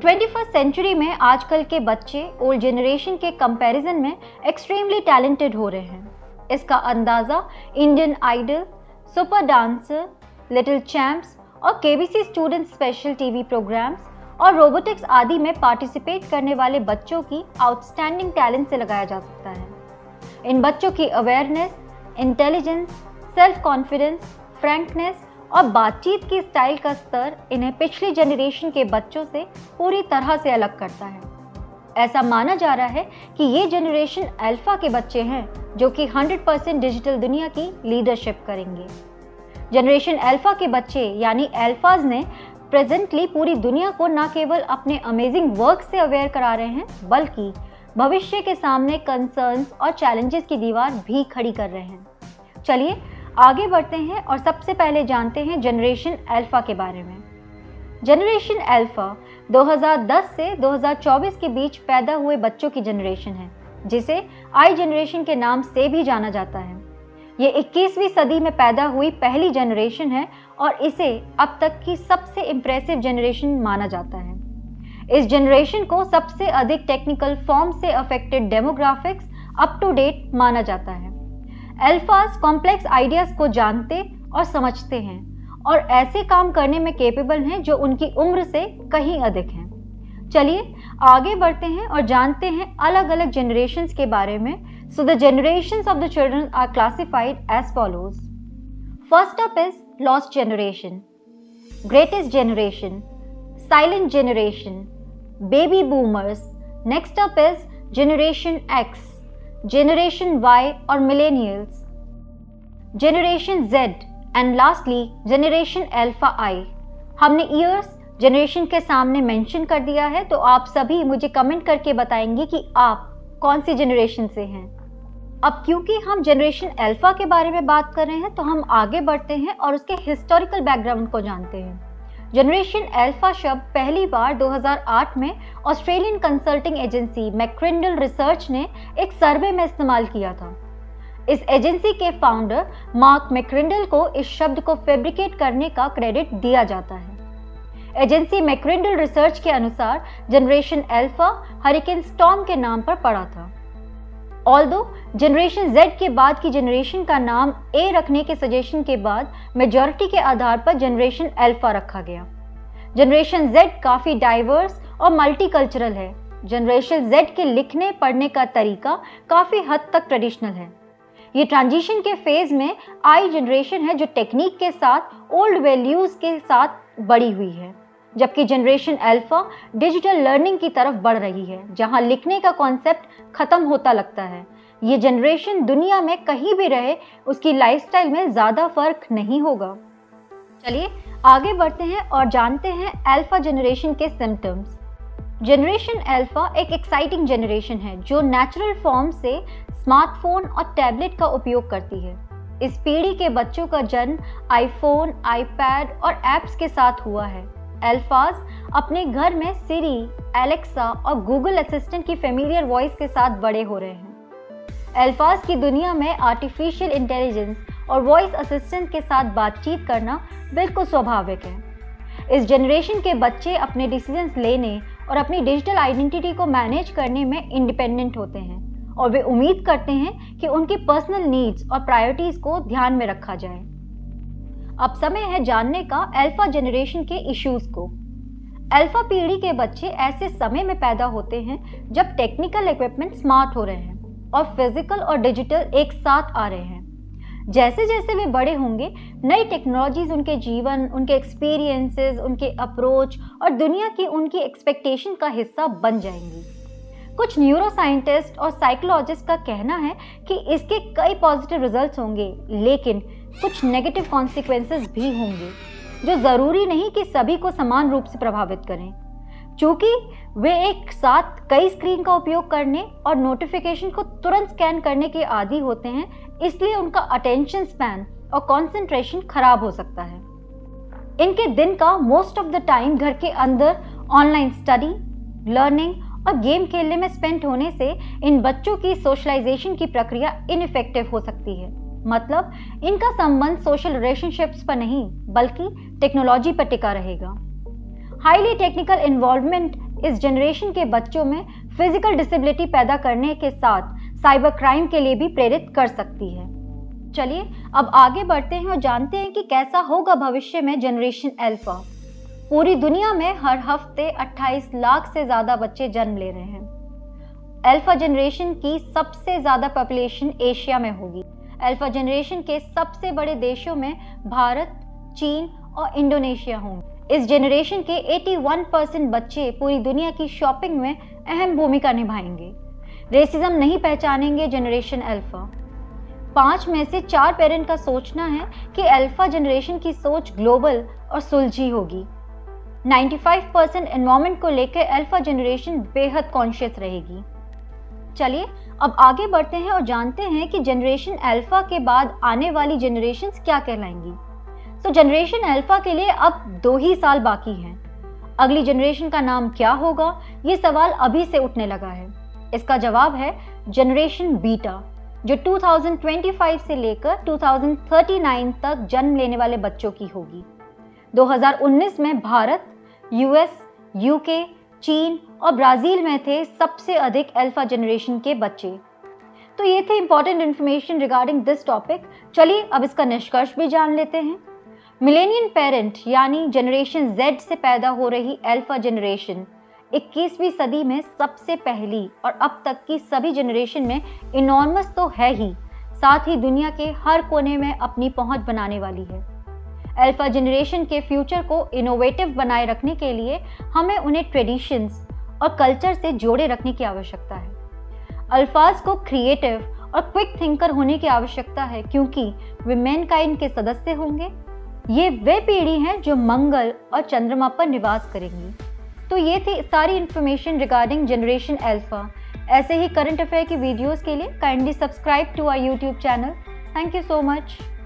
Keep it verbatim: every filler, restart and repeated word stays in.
Twenty first century में आजकल के बच्चे ओल्ड जनरेशन के कंपैरिजन में एक्सट्रीमली टैलेंटेड हो रहे हैं। इसका अंदाज़ा Indian Idol, super dancer, little champs और KBC student special TV programmes और रोबोटिक्स आदि में पार्टिसिपेट करने वाले बच्चों की आउटस्टैंडिंग टैलेंट से लगाया जा सकता है। इन बच्चों की awareness, intelligence, self confidence, frankness और बातचीत की स्टाइल का स्तर इन्हें पिछली जनरेशन के बच्चों से पूरी तरह से अलग करता है। ऐसा माना जा रहा है कि ये जनरेशन अल्फा के बच्चे हैं जो कि हंड्रेड परसेंट डिजिटल दुनिया की लीडरशिप करेंगे। जनरेशन अल्फा के बच्चे यानी अल्फाज ने प्रेजेंटली पूरी दुनिया को न केवल अपने अमेजिंग वर्क से अवेयर करा रहे हैं बल्कि भविष्य के सामने कंसर्न्स और चैलेंजेस की दीवार भी खड़ी कर रहे हैं। चलिए आगे बढ़ते हैं और सबसे पहले जानते हैं जनरेशन अल्फा के बारे में। जनरेशन अल्फा दो हज़ार दस से दो हज़ार चौबीस के बीच पैदा हुए बच्चों की जनरेशन है जिसे आई जनरेशन के नाम से भी जाना जाता है। ये इक्कीसवीं सदी में पैदा हुई पहली जनरेशन है और इसे अब तक की सबसे इम्प्रेसिव जनरेशन माना जाता है। इस जनरेशन को सबसे अधिक टेक्निकल फॉर्म से affected demographics up to date माना जाता है। अल्फाज कॉम्प्लेक्स आइडियाज़ को जानते और समझते हैं और ऐसे काम करने में केपेबल हैं जो उनकी उम्र से कहीं अधिक हैं। चलिए आगे बढ़ते हैं और जानते हैं अलग अलग जनरेशंस के बारे में। So the generations of the children are classified as follows. First up is lost generation, greatest generation, silent generation, baby boomers. Next up is generation X, Generation Y or Millennials, Generation Z and lastly Generation Alpha I। हमने years generation के सामने mention कर दिया है तो आप सभी मुझे कमेंट करके बताएंगे कि आप कौन सी जनरेशन से हैं। अब क्योंकि हम जनरेशन अल्फा के बारे में बात कर रहे हैं तो हम आगे बढ़ते हैं और उसके हिस्टोरिकल बैकग्राउंड को जानते हैं। जनरेशन अल्फा शब्द पहली बार दो हज़ार आठ में Australian consulting agency McCrindle research ने एक सर्वे में इस्तेमाल किया था। इस एजेंसी के फाउंडर मार्क मैक्रिंडल को इस शब्द को फैब्रिकेट करने का क्रेडिट दिया जाता है। एजेंसी मैक्रिंडल रिसर्च के अनुसार जनरेशन अल्फा हरिकेन स्टॉर्म के नाम पर पड़ा था। ऑल्दो जनरेशन जेड के बाद की जनरेशन का नाम ए रखने के सजेशन के बाद मेजॉरिटी के आधार पर जनरेशन अल्फा रखा गया। जनरेशन जेड काफ़ी डाइवर्स और मल्टीकल्चरल है। जनरेशन जेड के लिखने पढ़ने का तरीका काफ़ी हद तक ट्रेडिशनल है। ये ट्रांजिशन के फेज में आई जनरेशन है जो टेक्निक के साथ ओल्ड वैल्यूज़ के साथ बढ़ी हुई है, जबकि जनरेशन अल्फा डिजिटल लर्निंग की तरफ बढ़ रही है जहां लिखने का कॉन्सेप्ट खत्म होता लगता है। ये जनरेशन दुनिया में कहीं भी रहे उसकी लाइफस्टाइल में ज़्यादा फर्क नहीं होगा। चलिए आगे बढ़ते हैं और जानते हैं अल्फा जनरेशन के सिम्टम्स। जनरेशन अल्फा एक एक्साइटिंग जनरेशन है जो नेचुरल फॉर्म से स्मार्टफोन और टैबलेट का उपयोग करती है। इस पीढ़ी के बच्चों का जन्म आईफोन, आईपैड और ऐप्स के साथ हुआ है। अल्फाज अपने घर में सिरी, एलेक्सा और गूगल असिस्टेंट की फेमिलियर वॉइस के साथ बड़े हो रहे हैं। अल्फाज की दुनिया में आर्टिफिशियल इंटेलिजेंस और वॉइस असिस्टेंट के साथ बातचीत करना बिल्कुल स्वाभाविक है। इस जनरेशन के बच्चे अपने डिसीजंस लेने और अपनी डिजिटल आइडेंटिटी को मैनेज करने में इंडिपेंडेंट होते हैं और वे उम्मीद करते हैं कि उनकी पर्सनल नीड्स और प्रायोरिटीज़ को ध्यान में रखा जाए। अब समय है जानने का अल्फा जनरेशन के इश्यूज को। अल्फा पीढ़ी के बच्चे ऐसे समय में पैदा होते हैं जब टेक्निकल इक्विपमेंट स्मार्ट हो रहे हैं और फिजिकल और डिजिटल एक साथ आ रहे हैं। जैसे जैसे वे बड़े होंगे नई टेक्नोलॉजीज उनके जीवन, उनके एक्सपीरियंसेस, उनके अप्रोच और दुनिया की उनकी एक्सपेक्टेशन का हिस्सा बन जाएंगी। कुछ न्यूरोसाइंटिस्ट और साइकोलॉजिस्ट का कहना है कि इसके कई पॉजिटिव रिजल्ट्स होंगे लेकिन कुछ नेगेटिव कॉन्सिक्वेंसेस भी होंगे जो ज़रूरी नहीं कि सभी को समान रूप से प्रभावित करें। चूँकि वे एक साथ कई स्क्रीन का उपयोग करने और नोटिफिकेशन को तुरंत स्कैन करने के आदी होते हैं, इसलिए उनका अटेंशन स्पैन और कॉन्सेंट्रेशन खराब हो सकता है। इनके दिन का मोस्ट ऑफ द टाइम घर के अंदर ऑनलाइन स्टडी, लर्निंग और गेम खेलने में स्पेंड होने से इन बच्चों की सोशलाइजेशन की प्रक्रिया इनफेक्टिव हो सकती है। मतलब इनका संबंध सोशल रिलेशनशिप्स पर नहीं बल्कि टेक्नोलॉजी पर टिका रहेगा। हाईली टेक्निकल इन्वॉल्वमेंट इस जनरेशन के बच्चों में फिजिकल डिसेबिलिटी पैदा करने के साथ साइबर क्राइम के लिए भी प्रेरित कर सकती है। चलिए अब आगे बढ़ते हैं और जानते हैं कि कैसा होगा भविष्य में जनरेशन अल्फा। पूरी दुनिया में हर हफ्ते अट्ठाईस लाख से ज़्यादा बच्चे जन्म ले रहे हैं। अल्फा जनरेशन की सबसे ज़्यादा पॉपुलेशन एशिया में होगी। अल्फा जनरेशन के सबसे बड़े देशों में भारत, चीन और इंडोनेशिया होंगे। इस जनरेशन के इक्यासी परसेंट बच्चे पूरी दुनिया की शॉपिंग में अहम भूमिका निभाएंगे। रेसिज्म नहीं पहचानेंगे जनरेशन अल्फा। पाँच में से चार पेरेंट का सोचना है कि अल्फा जनरेशन की सोच ग्लोबल और सुलझी होगी। पचानवे परसेंट एनवायरमेंट को लेकर अल्फा जनरेशन बेहद कॉन्शियस रहेगी। चलिए अब आगे बढ़ते हैं और जानते हैं कि जनरेशन अल्फा के बाद आने वाली जनरेशन्स क्या कहलाएंगी। तो जनरेशन अल्फा के लिए अब दो ही साल बाकी हैं। अगली जनरेशन का नाम क्या होगा, ये सवाल अभी से उठने लगा है। इसका जवाब है जनरेशन बीटा, जो दो हज़ार पच्चीस से लेकर दो हज़ार उनतालीस तक जन्म लेने वाले बच्चों की होगी। दो हज़ार उन्नीस में भारत, यूएस, यूके, चीन और ब्राज़ील में थे सबसे अधिक अल्फा जनरेशन के बच्चे। तो ये थे important information regarding this topic. चलिए अब इसका निष्कर्ष भी जान लेते हैं। मिलेनियन पेरेंट यानी जनरेशन जेड से पैदा हो रही अल्फा जनरेशन इक्कीसवीं सदी में सबसे पहली और अब तक की सभी जनरेशन में इनॉर्मस तो है ही, साथ ही दुनिया के हर कोने में अपनी पहुंच बनाने वाली है। अल्फा जनरेशन के फ्यूचर को इनोवेटिव बनाए रखने के लिए हमें उन्हें ट्रेडिशंस और कल्चर से जोड़े रखने की आवश्यकता है। अल्फाज को क्रिएटिव और क्विक थिंकर होने की आवश्यकता है, क्योंकि वे मैनकाइंड के सदस्य होंगे। ये वे पीढ़ी हैं जो मंगल और चंद्रमा पर निवास करेंगी। तो ये थी सारी इन्फॉर्मेशन रिगार्डिंग जनरेशन अल्फा। ऐसे ही करंट अफेयर की वीडियोस के लिए kindly subscribe to our YouTube channel. Thank you so much.